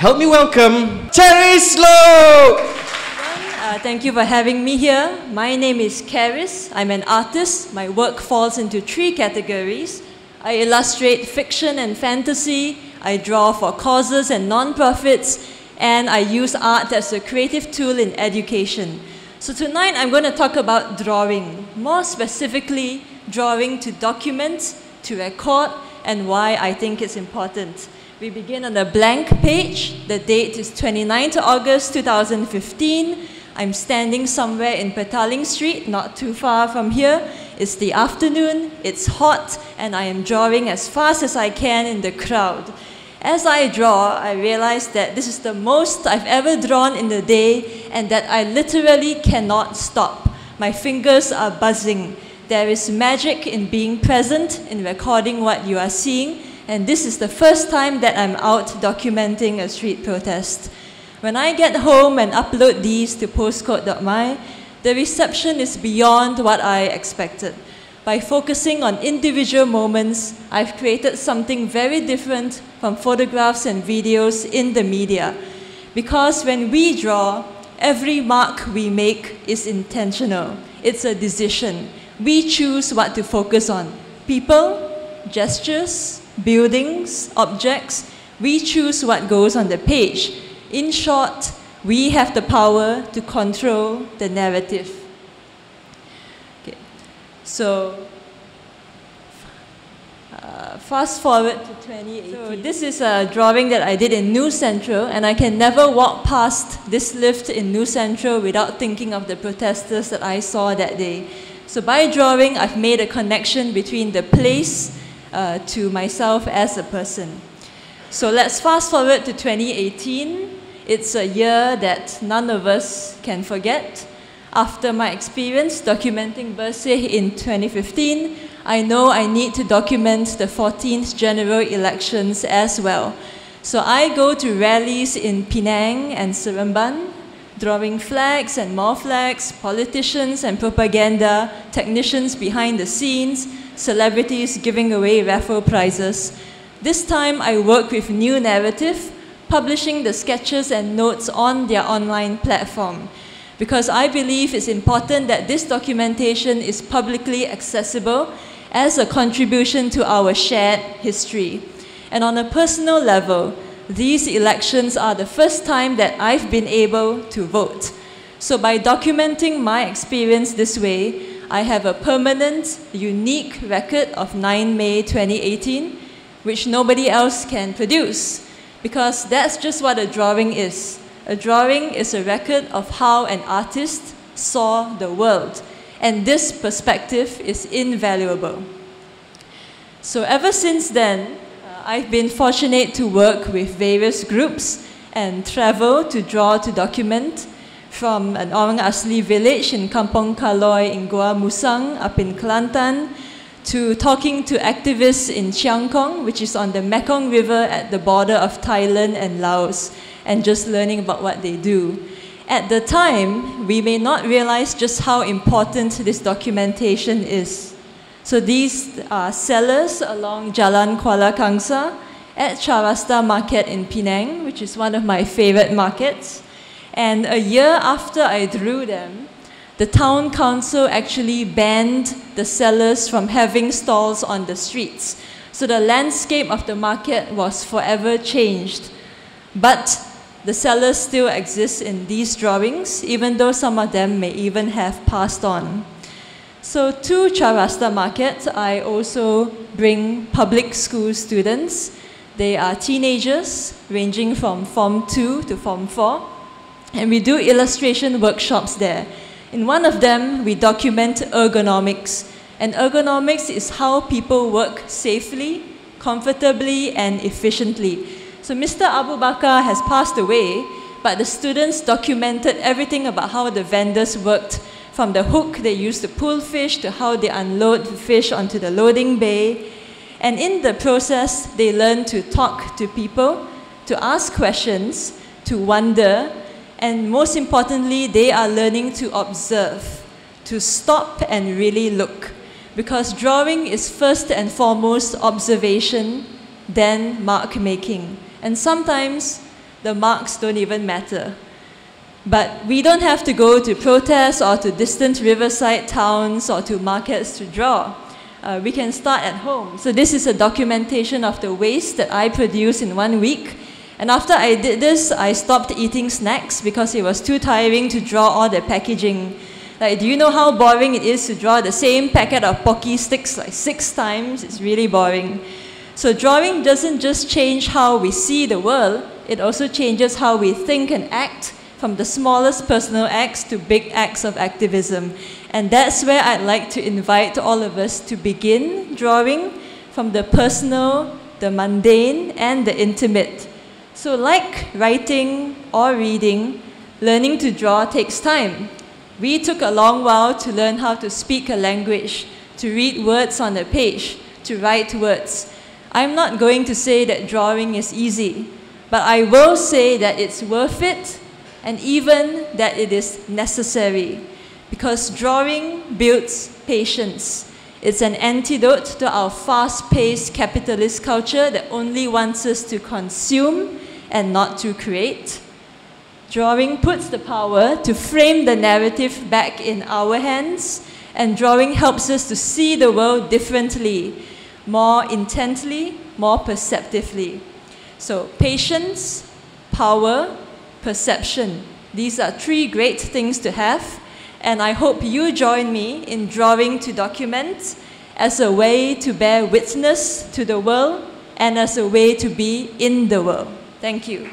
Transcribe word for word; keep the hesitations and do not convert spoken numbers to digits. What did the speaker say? Help me welcome Terry Sloak! Uh, thank you for having me here. My name is Karis. I'm an artist. My work falls into three categories. I illustrate fiction and fantasy. I draw for causes and non-profits. And I use art as a creative tool in education. So tonight I'm going to talk about drawing. More specifically, drawing to document, to record, and why I think it's important. We begin on a blank page. The date is twenty-ninth of August two thousand fifteen. I'm standing somewhere in Petaling Street, not too far from here. It's the afternoon, it's hot, and I am drawing as fast as I can in the crowd. As I draw, I realize that this is the most I've ever drawn in the day and that I literally cannot stop. My fingers are buzzing. There is magic in being present, in recording what you are seeing, and this is the first time that I'm out documenting a street protest. When I get home and upload these to postcode dot my, the reception is beyond what I expected. By focusing on individual moments, I've created something very different from photographs and videos in the media. Because when we draw, every mark we make is intentional. It's a decision. We choose what to focus on. People, gestures, buildings, objects. We choose what goes on the page. In short, we have the power to control the narrative. So, uh, fast forward to twenty eighteen. So this is a drawing that I did in New Central, and I can never walk past this lift in New Central without thinking of the protesters that I saw that day. So by drawing, I've made a connection between the place uh, to myself as a person. So let's fast forward to twenty eighteen. It's a year that none of us can forget. After my experience documenting Bersih in twenty fifteen, I know I need to document the fourteenth general elections as well. So I go to rallies in Penang and Seremban, drawing flags and more flags, politicians and propaganda, technicians behind the scenes, celebrities giving away raffle prizes. This time I work with New Naratif, publishing the sketches and notes on their online platform, because I believe it's important that this documentation is publicly accessible as a contribution to our shared history. And on a personal level, these elections are the first time that I've been able to vote. So by documenting my experience this way, I have a permanent, unique record of ninth May twenty eighteen, which nobody else can produce, because that's just what a drawing is. A drawing is a record of how an artist saw the world, and this perspective is invaluable. So ever since then, uh, I've been fortunate to work with various groups and travel to draw to document, from an Orang Asli village in Kampung Kaloi in Gua Musang up in Kelantan, to talking to activists in Chiang Khong, which is on the Mekong River at the border of Thailand and Laos, and just learning about what they do. At the time, we may not realize just how important this documentation is. So these are sellers along Jalan Kuala Kangsa at Chowrasta Market in Penang, which is one of my favorite markets. And a year after I drew them, the town council actually banned the sellers from having stalls on the streets. So the landscape of the market was forever changed. But the sellers still exist in these drawings, even though some of them may even have passed on. So to Chowrasta Market, I also bring public school students. They are teenagers, ranging from Form two to Form four. And we do illustration workshops there. In one of them, we document ergonomics. And ergonomics is how people work safely, comfortably, and efficiently. So Mister Abu Bakar has passed away, but the students documented everything about how the vendors worked, from the hook they used to pull fish to how they unload the fish onto the loading bay. And in the process, they learned to talk to people, to ask questions, to wonder, and most importantly, they are learning to observe, to stop and really look. Because drawing is first and foremost observation, then mark making. And sometimes The marks don't even matter. But we don't have to go to protests or to distant riverside towns or to markets to draw. Uh, we can start at home. So this is a documentation of the waste that I produced in one week. And after I did this, I stopped eating snacks because it was too tiring to draw all the packaging. Like, do you know how boring it is to draw the same packet of Pocky sticks like six times? It's really boring. So drawing doesn't just change how we see the world, it also changes how we think and act, from the smallest personal acts to big acts of activism. And that's where I'd like to invite all of us to begin drawing from the personal, the mundane, and the intimate. So like writing or reading, learning to draw takes time. We took a long while to learn how to speak a language, to read words on a page, to write words. I'm not going to say that drawing is easy, but I will say that it's worth it, and even that it is necessary, because drawing builds patience. It's an antidote to our fast-paced capitalist culture that only wants us to consume and not to create. Drawing puts the power to frame the narrative back in our hands, and drawing helps us to see the world differently, more intently, more perceptively. So patience, power, perception. These are three great things to have, and I hope you join me in drawing to document as a way to bear witness to the world and as a way to be in the world. Thank you.